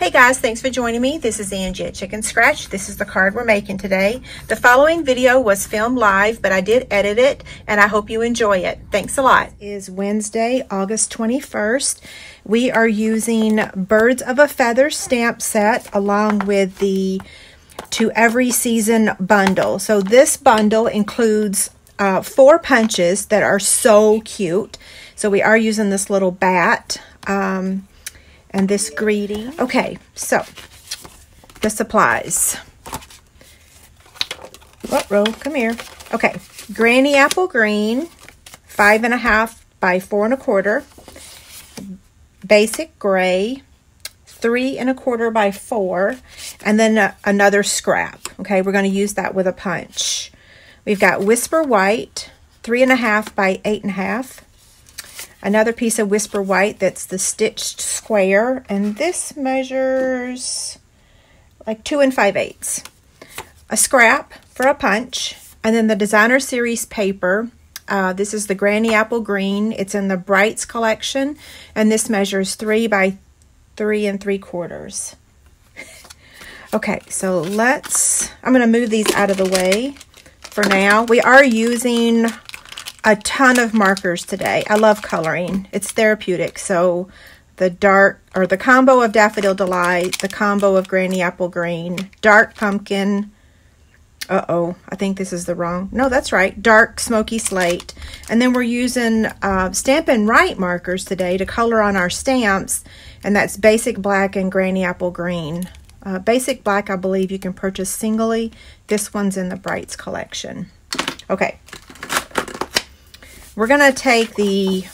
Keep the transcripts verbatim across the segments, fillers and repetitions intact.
Hey guys, thanks for joining me. This is Angie at Chic n Scratch. This is the card we're making today. The following video was filmed live, but I did edit it, and I hope you enjoy it. Thanks a lot. It is Wednesday, August twenty-first. We are using Birds of a Feather stamp set along with the To Every Season bundle. So this bundle includes uh, four punches that are so cute. So we are using this little bat. Um, And this greedy. Okay, so the supplies. Uh-oh, come here. Okay, Granny Apple Green, five and a half by four and a quarter. Basic Gray, three and a quarter by four. And then uh, another scrap. Okay, we're going to use that with a punch. We've got Whisper White, three and a half by eight and a half. Another piece of Whisper White that's the stitched square, and this measures like two and five eighths. A scrap for a punch, and then the Designer Series Paper. Uh, this is the Granny Apple Green. It's in the Brights collection, and this measures three by three and three quarters. Okay, so let's, I'm going to move these out of the way for now. We are using a ton of markers today. I love coloring. It's therapeutic. So the dark, or the combo of Daffodil Delight, the combo of Granny Apple Green, dark pumpkin, uh-oh, I think this is the wrong, no, that's right, dark smoky slate. And then we're using uh, Stampin' Write markers today to color on our stamps, and that's Basic Black and Granny Apple Green. Uh, Basic Black, I believe you can purchase singly. This one's in the Brights collection. Okay. We're gonna take the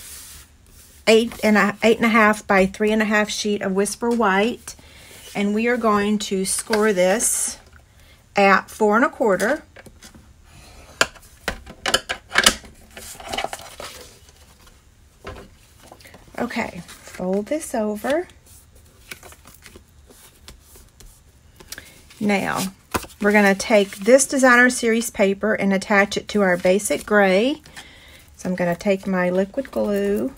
eight and a eight and a half by three and a half sheet of Whisper White, and we are going to score this at four and a quarter. Okay, fold this over. Now we're gonna take this Designer Series paper and attach it to our Basic Gray. I'm going to take my liquid glue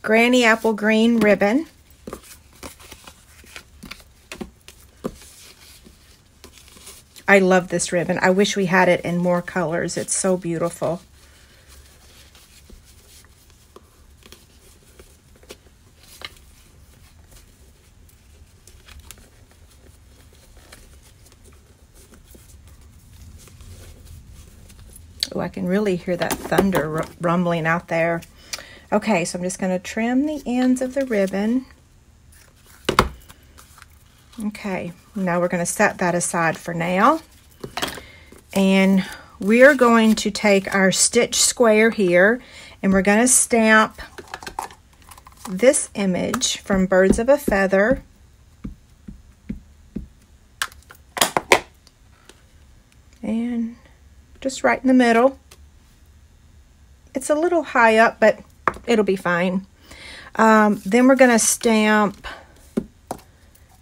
Granny Apple Green ribbon. I love this ribbon. I wish we had it in more colors. It's so beautiful. Oh, I can really hear that thunder rumbling out there. Okay, so I'm just going to trim the ends of the ribbon. Okay, now we're going to set that aside for now. And we're going to take our stitch square here, and we're going to stamp this image from Birds of a Feather. And just right in the middle. It's a little high up, but it'll be fine. Um, then we're going to stamp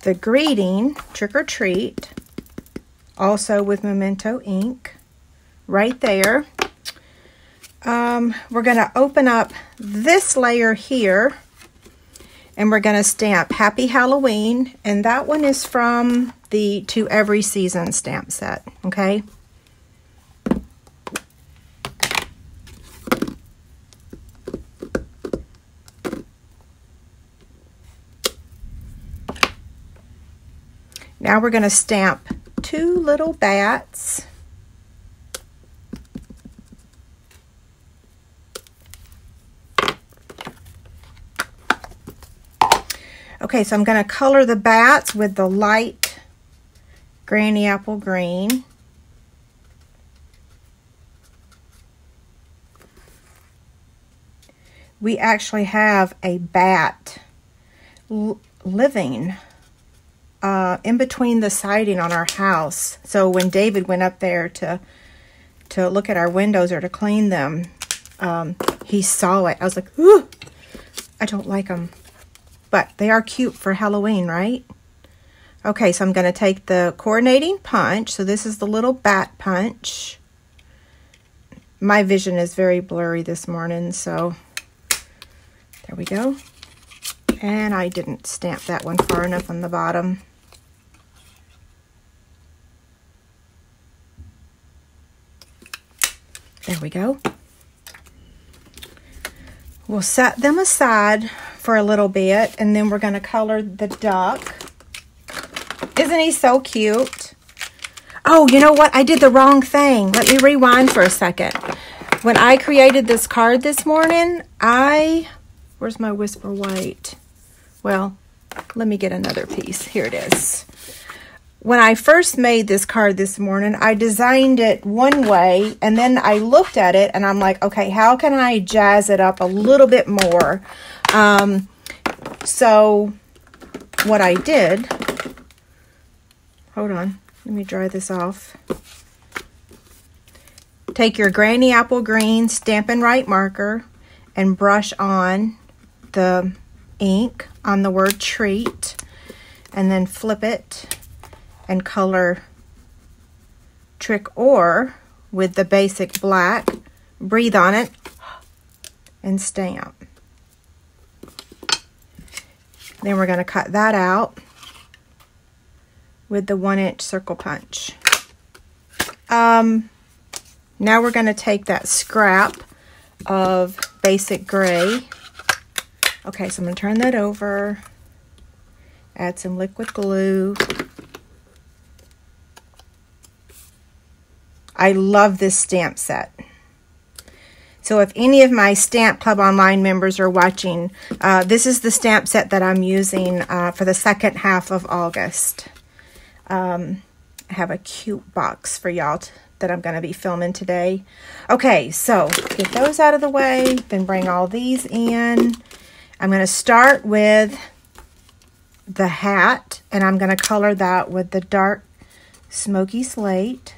the greeting, trick or treat, also with Memento ink, right there. Um, we're going to open up this layer here, and we're going to stamp Happy Halloween, and that one is from the To Every Season stamp set, okay? Now we're going to stamp two little bats. Okay, so I'm going to color the bats with the light Granny Apple Green. We actually have a bat living Uh, in between the siding on our house. So when David went up there to to look at our windows or to clean them, um, he saw it. I was like, ooh, I don't like them. but they are cute for Halloween, right? Okay, so I'm going to take the coordinating punch. So this is the little bat punch. My vision is very blurry this morning, so there we go. And I didn't stamp that one far enough on the bottom. There we go. We'll set them aside for a little bit, and then we're going to color the duck. Isn't he so cute? Oh, you know what? I did the wrong thing. Let me rewind for a second. When I created this card this morning, I... Where's my Whisper White? Well, let me get another piece. Here it is. When I first made this card this morning, I designed it one way, and then I looked at it, and I'm like, okay, how can I jazz it up a little bit more? Um, so what I did, hold on, let me dry this off. Take your Granny Apple Green Stampin' Write Marker and brush on the ink on the word treat, and then flip it and color Trick or with the basic black, breathe on it, and stamp. Then we're going to cut that out with the one inch circle punch. Um, now we're going to take that scrap of basic gray. Okay, so I'm going to turn that over, add some liquid glue. I love this stamp set. So if any of my Stamp Club Online members are watching, uh, this is the stamp set that I'm using uh, for the second half of August. Um, I have a cute box for y'all that I'm going to be filming today. Okay, so get those out of the way, then bring all these in. I'm going to start with the hat, and I'm going to color that with the dark smoky slate.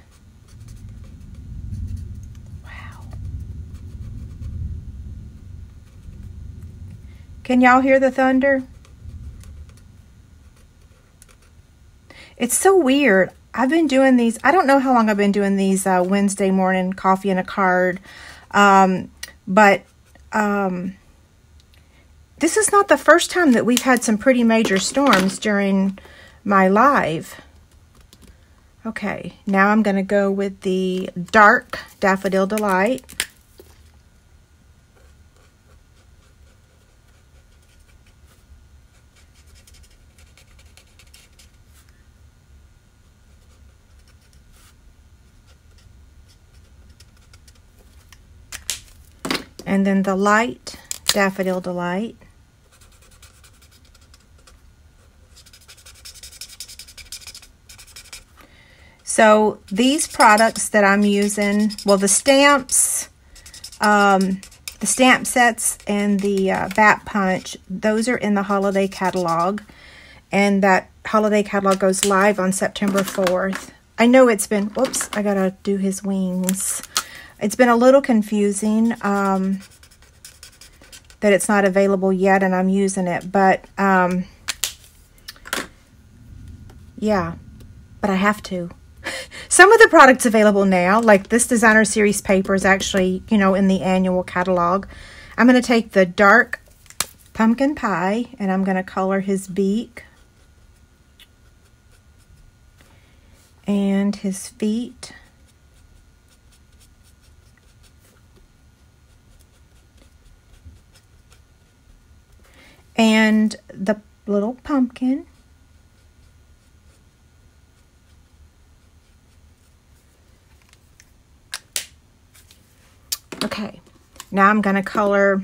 Can y'all hear the thunder? It's so weird. I've been doing these, I don't know how long I've been doing these uh, Wednesday morning coffee and a card, um, but um, this is not the first time that we've had some pretty major storms during my live. Okay, now I'm going to go with the dark Daffodil Delight. And then the light Daffodil Delight. So these products that I'm using, well, the stamps, um, the stamp sets and the uh, bat punch, those are in the holiday catalog. And that holiday catalog goes live on September fourth. I know it's been, whoops, I gotta do his wings. It's been a little confusing um, that it's not available yet and I'm using it, but um, yeah, but I have to. Some of the products available now, like this Designer Series Paper is actually, you know, in the annual catalog. I'm going to take the dark Pumpkin Pie and I'm going to color his beak and his feet. And the little pumpkin. Okay, now I'm gonna color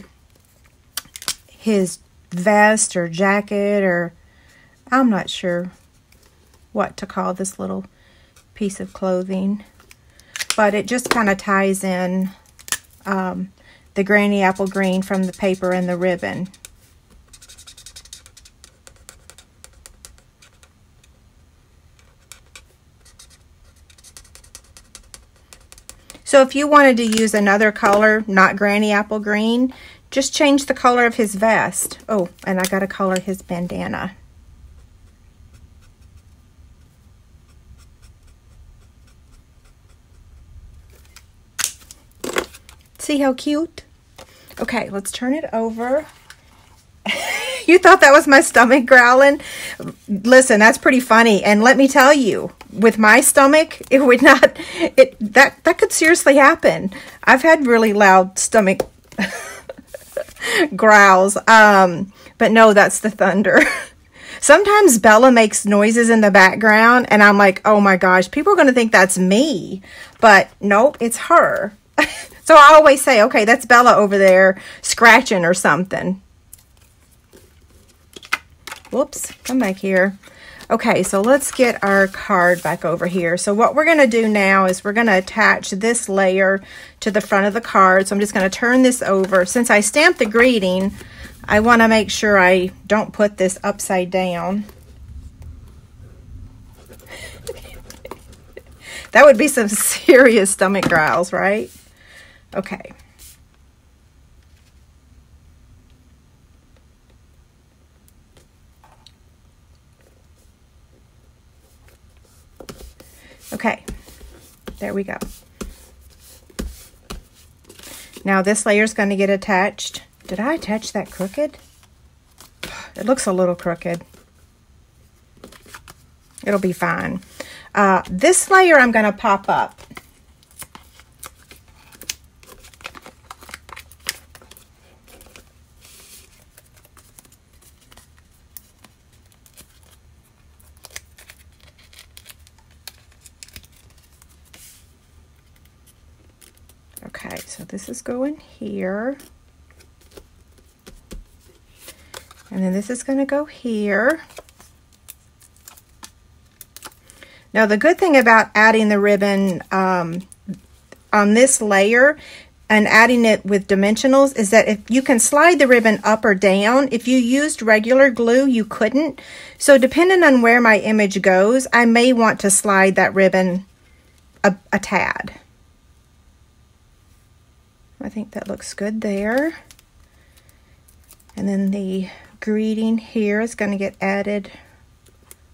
his vest or jacket, or I'm not sure what to call this little piece of clothing, but it just kind of ties in um, the Granny Apple Green from the paper and the ribbon. So if you wanted to use another color, not Granny Apple Green, Just change the color of his vest. Oh, and I gotta color his bandana. See how cute? Okay, let's turn it over. You thought that was my stomach growling? Listen, that's pretty funny. And let me tell you, with my stomach, it would not, it that, that could seriously happen. I've had really loud stomach growls. Um, but no, that's the thunder. Sometimes Bella makes noises in the background and I'm like, oh my gosh, people are going to think that's me. But nope, it's her. So I always say, okay, that's Bella over there scratching or something. Whoops, come back here. Okay, so let's get our card back over here. So what we're going to do now is we're going to attach this layer to the front of the card. So I'm just going to turn this over. Since I stamped the greeting, I want to make sure I don't put this upside down. That would be some serious stomach growls, right? Okay. Okay, there we go. Now this layer is going to get attached. Did I attach that crooked? It looks a little crooked. It'll be fine. Uh, this layer I'm going to pop up. Okay, so this is going here. And then this is going to go here. Now, the good thing about adding the ribbon um, on this layer and adding it with dimensionals is that if you can slide the ribbon up or down. If you used regular glue, you couldn't. So depending on where my image goes, I may want to slide that ribbon a, a tad. I think that looks good there. And then the greeting here is going to get added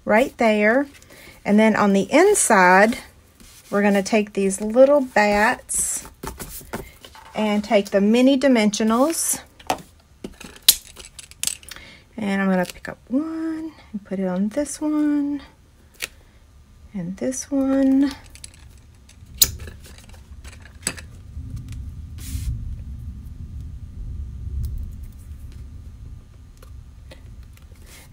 right there. And then on the inside, we're going to take these little bats and take the mini dimensionals. And I'm going to pick up one and put it on this one and this one.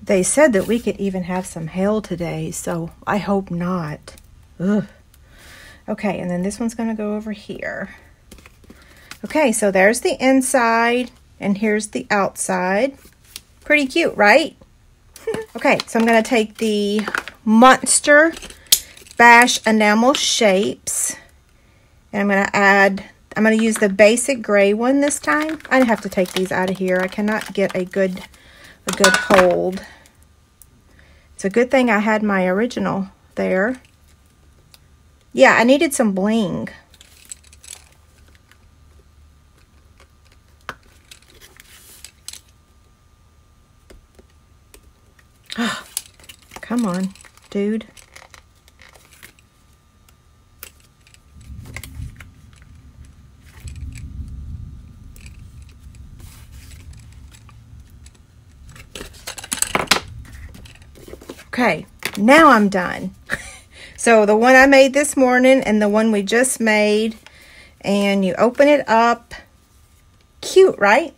They said that we could even have some hail today, so I hope not. Ugh. Okay, and then this one's going to go over here. Okay, so there's the inside, and here's the outside. Pretty cute, right? Okay, so I'm going to take the Monster Bash Enamel Shapes, and I'm going to add, I'm going to use the basic gray one this time. I have to take these out of here. I cannot get a good, a good hold. It's a good thing I had my original there. Yeah, I needed some bling. Oh, come on, dude. Okay, now I'm done. So the one I made this morning and the one we just made, and you open it up. Cute, right?